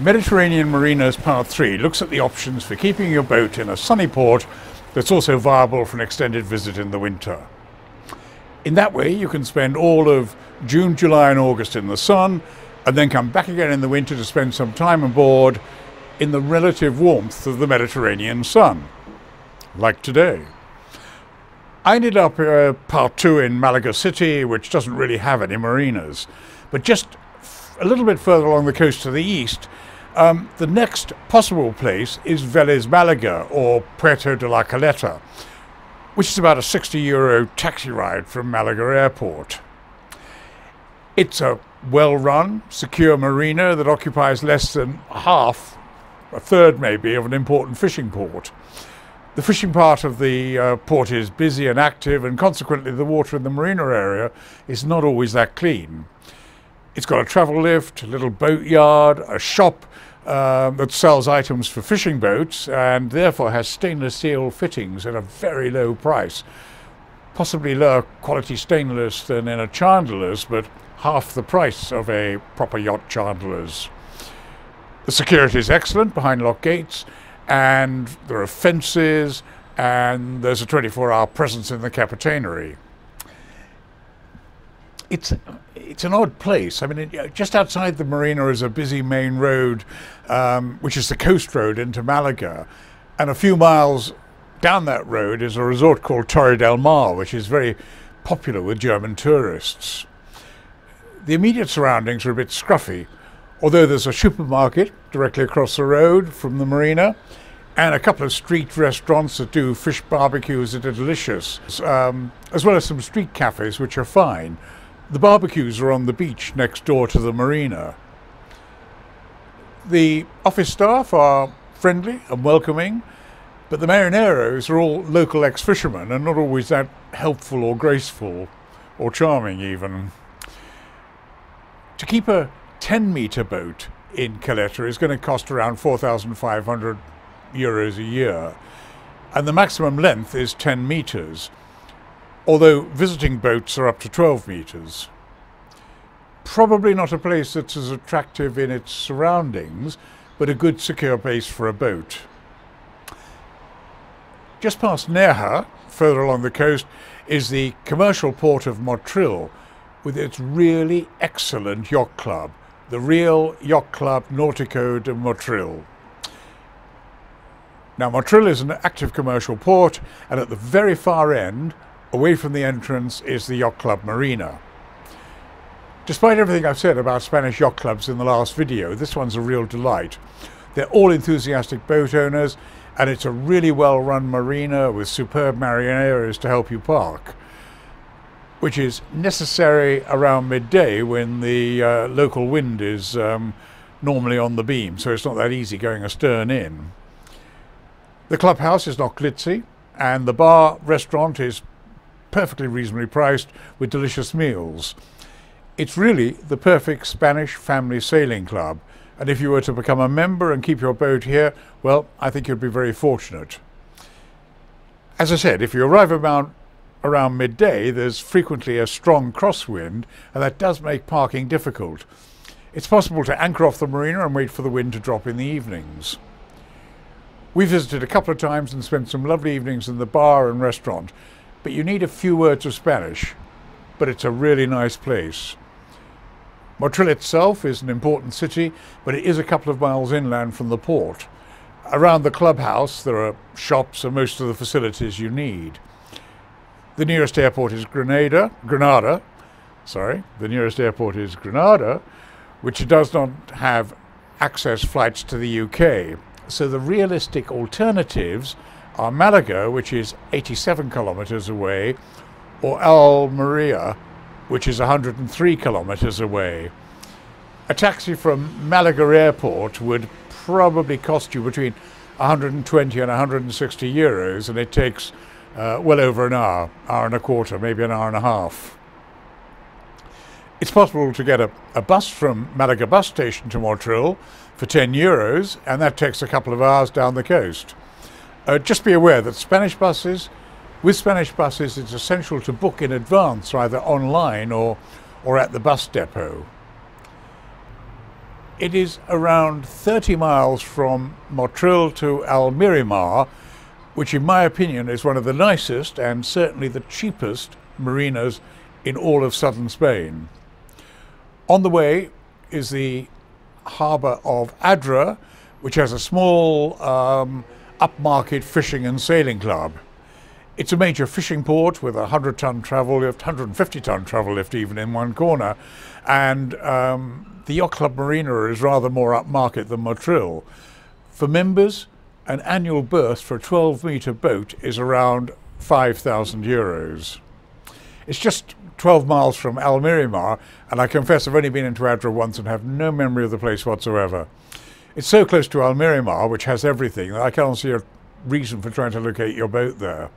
Mediterranean Marinas Part 3 looks at the options for keeping your boat in a sunny port that's also viable for an extended visit in the winter. In that way, you can spend all of June, July and August in the sun and then come back again in the winter to spend some time aboard in the relative warmth of the Mediterranean sun, like today. I ended up Part 2 in Malaga City, which doesn't really have any marinas, but just a little bit further along the coast to the east, the next possible place is Vélez-Malaga or Puerto de la Caleta, which is about a €60 taxi ride from Malaga Airport. It's a well-run, secure marina that occupies less than half, a third maybe, of an important fishing port. The fishing part of the port is busy and active, and consequently the water in the marina area is not always that clean. It's got a travel lift, a little boat yard, a shop that sells items for fishing boats and therefore has stainless steel fittings at a very low price. Possibly lower quality stainless than in a chandler's, but half the price of a proper yacht chandler's. The security is excellent behind locked gates, and there are fences, and there's a 24-hour presence in the capitainery. It's an odd place. I mean, just outside the marina is a busy main road, which is the coast road into Malaga. And a few miles down that road is a resort called Torre del Mar, which is very popular with German tourists. The immediate surroundings are a bit scruffy, although there's a supermarket directly across the road from the marina and a couple of street restaurants that do fish barbecues that are delicious, as well as some street cafes which are fine. The barbecues are on the beach next door to the marina. The office staff are friendly and welcoming, but the marineros are all local ex-fishermen and not always that helpful or graceful or charming even. To keep a 10-metre boat in Caleta is going to cost around €4,500 a year, and the maximum length is 10 metres. Although visiting boats are up to 12 metres. Probably not a place that's as attractive in its surroundings, but a good secure base for a boat. Just past Nerja, further along the coast, is the commercial port of Motril, with its really excellent yacht club, the Real Yacht Club Nautico de Motril. Now, Motril is an active commercial port, and at the very far end, away from the entrance, is the Yacht Club Marina. Despite everything I've said about Spanish yacht clubs in the last video, this one's a real delight. They're all enthusiastic boat owners, and it's a really well-run marina with superb marineros to help you park, which is necessary around midday when the local wind is normally on the beam, so it's not that easy going astern in. The clubhouse is not glitzy, and the bar restaurant is perfectly reasonably priced with delicious meals. It's really the perfect Spanish family sailing club, and if you were to become a member and keep your boat here, well, I think you'd be very fortunate. As I said, if you arrive around midday, there's frequently a strong crosswind, and that does make parking difficult. It's possible to anchor off the marina and wait for the wind to drop in the evenings. We visited a couple of times and spent some lovely evenings in the bar and restaurant, but you need a few words of Spanish, but it's a really nice place. Motril itself is an important city, but it is a couple of miles inland from the port. Around the clubhouse there are shops and most of the facilities you need. The nearest airport is Granada, which does not have access flights to the UK, so the realistic alternatives are Malaga, which is 87 kilometres away, or Almeria, which is 103 kilometres away. A taxi from Malaga Airport would probably cost you between €120 and €160, and it takes well over an hour and a quarter, maybe an hour and a half. It's possible to get a bus from Malaga bus station to Motril for €10, and that takes a couple of hours down the coast. Just be aware that with Spanish buses, it's essential to book in advance, either online or at the bus depot. It is around 30 miles from Motril to Almerimar, which in my opinion is one of the nicest and certainly the cheapest marinas in all of southern Spain. On the way is the harbour of Adra, which has a small upmarket fishing and sailing club. It's a major fishing port with a 100-ton travel lift, 150-ton travel lift even in one corner, and the Yacht Club Marina is rather more upmarket than Motril. For members, an annual berth for a 12-metre boat is around €5,000. It's just 12 miles from Almerimar, and I confess I've only been into Adra once and have no memory of the place whatsoever. It's so close to Almerimar, which has everything, that I can't see a reason for trying to locate your boat there.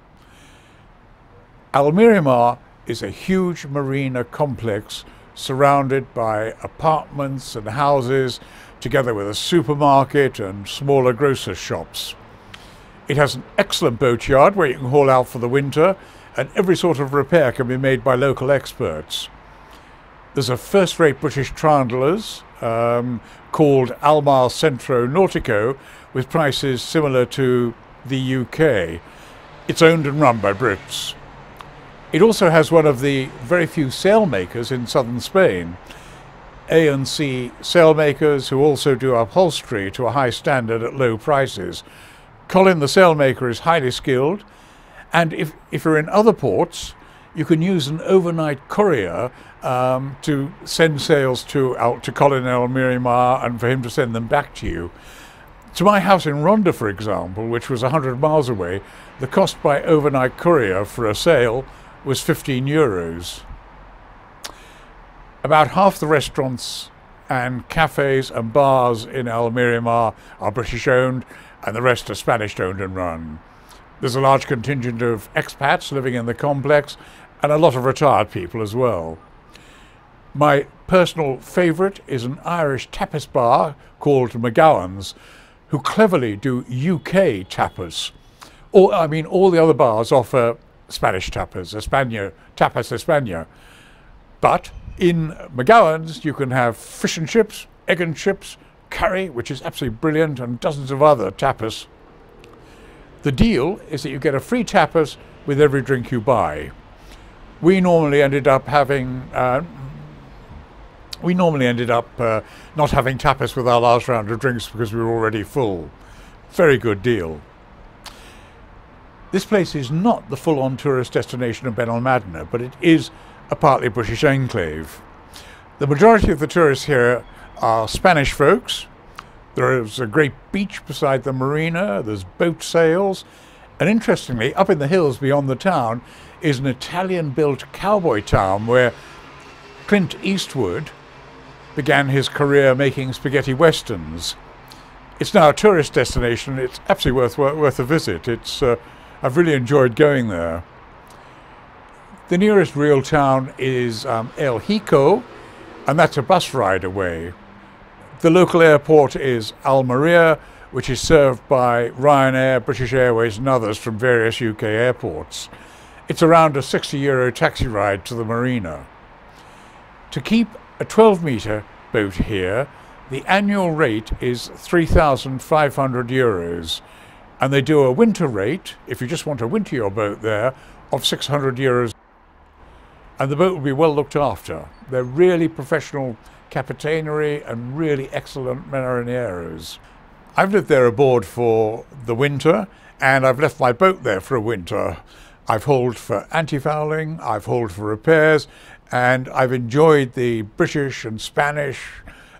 Almerimar is a huge marina complex surrounded by apartments and houses, together with a supermarket and smaller grocer shops. It has an excellent boatyard where you can haul out for the winter, and every sort of repair can be made by local experts. There's a first-rate British trianglers called Almar Centro Nautico, with prices similar to the UK. It's owned and run by Brits. It also has one of the very few sailmakers in southern Spain, A&C Sailmakers, who also do upholstery to a high standard at low prices. Colin the sailmaker is highly skilled, and if you're in other ports, you can use an overnight courier to send sails out to Colin Almerimar and for him to send them back to you. To my house in Ronda, for example, which was 100 miles away, the cost by overnight courier for a sail was €15. About half the restaurants and cafes and bars in Almerimar are British owned, and the rest are Spanish owned and run. There's a large contingent of expats living in the complex and a lot of retired people as well. My personal favourite is an Irish tapas bar called McGowan's, who cleverly do UK tapas. All the other bars offer Spanish tapas, Tapas España. But in McGowan's you can have fish and chips, egg and chips, curry, which is absolutely brilliant, and dozens of other tapas. The deal is that you get a free tapas with every drink you buy. We normally ended up not having tapas with our last round of drinks because we were already full. Very good deal. This place is not the full-on tourist destination of Benalmadena, but it is a partly British enclave. The majority of the tourists here are Spanish folks. There is a great beach beside the marina, there's boat sails, and interestingly, up in the hills beyond the town is an Italian-built cowboy town where Clint Eastwood began his career making spaghetti westerns. It's now a tourist destination. It's absolutely worth a visit. I've really enjoyed going there. The nearest real town is El Ejido, and that's a bus ride away. The local airport is Almeria, which is served by Ryanair, British Airways and others from various UK airports. It's around a €60 taxi ride to the marina. To keep a 12-metre boat here, the annual rate is €3,500, and they do a winter rate, if you just want to winter your boat there, of €600, and the boat will be well looked after. They're really professional capitainery and really excellent marineros. I've lived there aboard for the winter, and I've left my boat there for a winter. I've hauled for anti-fouling, I've hauled for repairs, and I've enjoyed the British and Spanish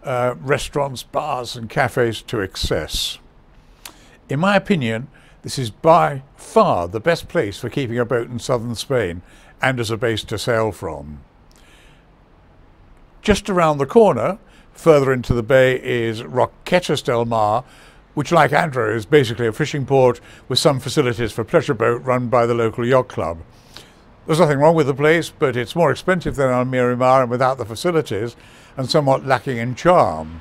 restaurants, bars and cafes to excess. In my opinion, this is by far the best place for keeping a boat in southern Spain and as a base to sail from. Just around the corner, further into the bay, is Roquetas del Mar, which, like Adra, is basically a fishing port with some facilities for pleasure boat run by the local yacht club. There's nothing wrong with the place, but it's more expensive than Almerimar and without the facilities, and somewhat lacking in charm.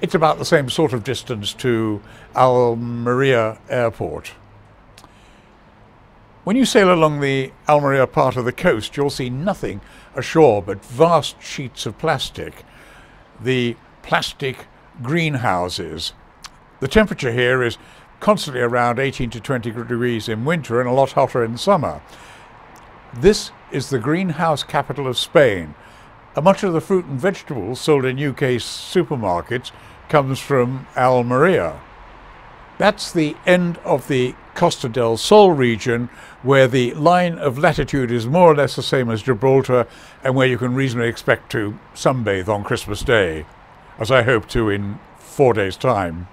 It's about the same sort of distance to Almeria Airport. When you sail along the Almeria part of the coast, you'll see nothing ashore but vast sheets of plastic. The plastic greenhouses. The temperature here is constantly around 18 to 20 degrees in winter and a lot hotter in summer. This is the greenhouse capital of Spain. Much of the fruit and vegetables sold in UK supermarkets comes from Almeria. That's the end of the Costa del Sol region, where the line of latitude is more or less the same as Gibraltar and where you can reasonably expect to sunbathe on Christmas Day, as I hope to in 4 days' time.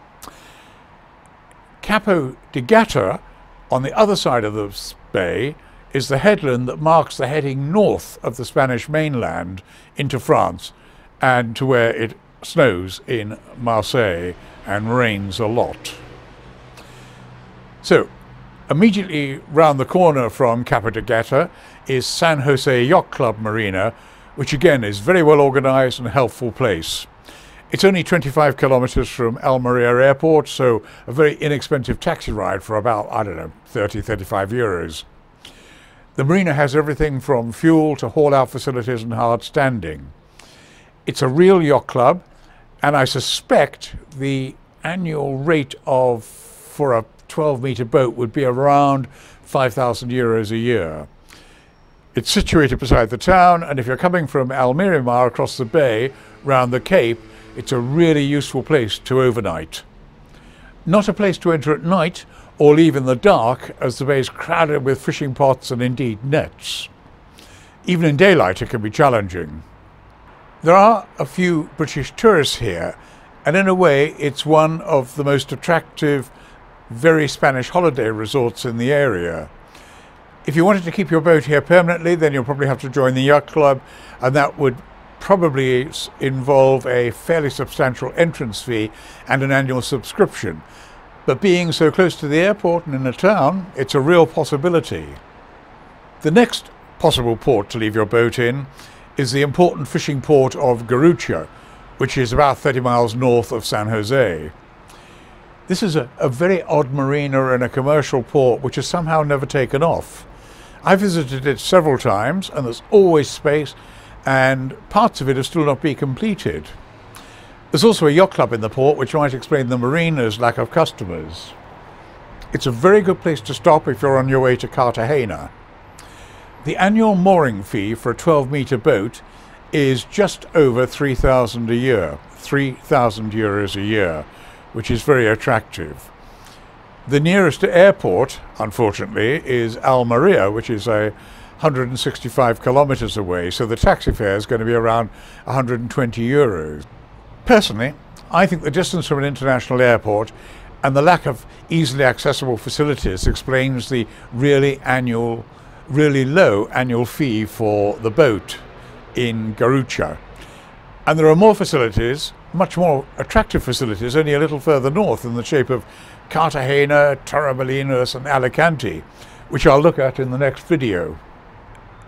Cabo de Gata, on the other side of the bay, is the headland that marks the heading north of the Spanish mainland into France and to where it snows in Marseille and rains a lot. So, immediately round the corner from Cabo de Gata is San Jose Yacht Club Marina, which again is very well organized and helpful place. It's only 25 kilometers from Almeria Airport, so a very inexpensive taxi ride for about, I don't know, 30, 35 euros. The marina has everything from fuel to haul-out facilities and hard standing. It's a real yacht club, and I suspect the annual rate for a 12-metre boat would be around 5,000 euros a year. It's situated beside the town, and if you're coming from Almerimar across the bay, round the Cape, it's a really useful place to overnight. Not a place to enter at night, or leave in the dark, as the bay is crowded with fishing pots and indeed nets. Even in daylight it can be challenging. There are a few British tourists here, and in a way it's one of the most attractive, very Spanish holiday resorts in the area. If you wanted to keep your boat here permanently, then you'll probably have to join the yacht club, and that would probably involve a fairly substantial entrance fee and an annual subscription. But being so close to the airport and in a town, it's a real possibility. The next possible port to leave your boat in is the important fishing port of Garrucha, which is about 30 miles north of San Jose. This is a very odd marina and a commercial port which has somehow never taken off. I visited it several times, and there's always space, and parts of it have still not been completed. There's also a yacht club in the port, which might explain the marina's lack of customers. It's a very good place to stop if you're on your way to Cartagena. The annual mooring fee for a 12-metre boat is just over 3,000 a year, 3,000 euros a year, which is very attractive. The nearest airport, unfortunately, is Almeria, which is 165 kilometres away, so the taxi fare is going to be around 120 euros. Personally, I think the distance from an international airport and the lack of easily accessible facilities explains the really low annual fee for the boat in Garrucha. And there are more facilities, much more attractive facilities, only a little further north in the shape of Cartagena, Torremolinos and Alicante, which I'll look at in the next video.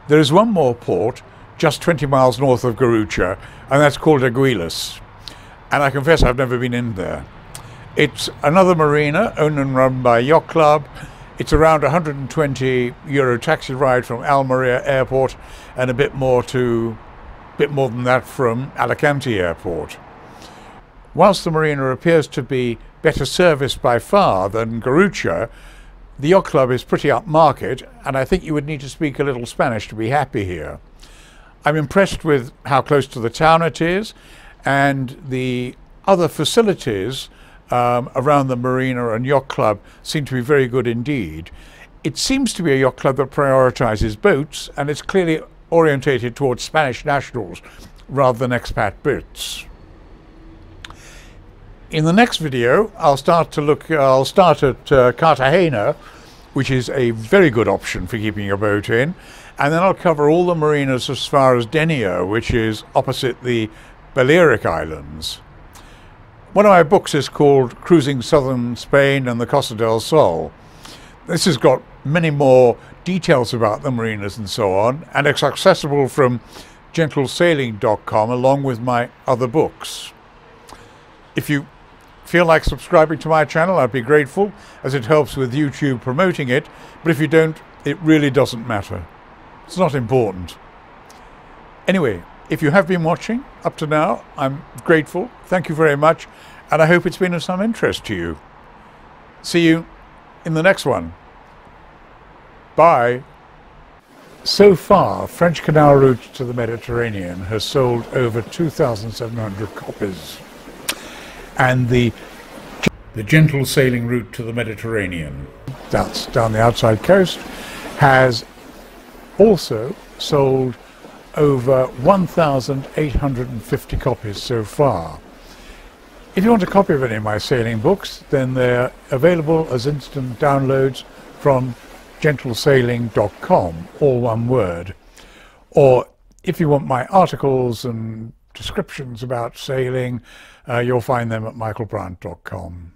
There is one more port just 20 miles north of Garrucha, and that's called Aguilas. And I confess I've never been in there. It's another marina owned and run by a yacht club. It's around 120 euro taxi ride from Almeria Airport and a bit more than that from Alicante Airport. Whilst the marina appears to be better serviced by far than Garrucha, the yacht club is pretty upmarket, and I think you would need to speak a little Spanish to be happy here. I'm impressed with how close to the town it is, and the other facilities around the marina and yacht club seem to be very good indeed. It seems to be a yacht club that prioritizes boats, and it's clearly orientated towards Spanish nationals rather than expat Brits. In the next video, I'll start at Cartagena, which is a very good option for keeping your boat in, and then I'll cover all the marinas as far as Denia, which is opposite the Balearic Islands. One of my books is called Cruising Southern Spain and the Costa del Sol. This has got many more details about the marinas and so on, and it's accessible from gentlesailing.com along with my other books. If you feel like subscribing to my channel, I'd be grateful, as it helps with YouTube promoting it, but if you don't, it really doesn't matter. It's not important. Anyway, If you have been watching up to now, I'm grateful. Thank you very much, and I hope it's been of some interest to you. See you in the next one. Bye. So far, French Canal Route to the Mediterranean has sold over 2,700 copies, and the gentle sailing route to the Mediterranean, that's down the outside coast, has also sold over 1,850 copies so far. If you want a copy of any of my sailing books, then they're available as instant downloads from gentlesailing.com, all one word. Or if you want my articles and descriptions about sailing, you'll find them at michaelbrandt.com.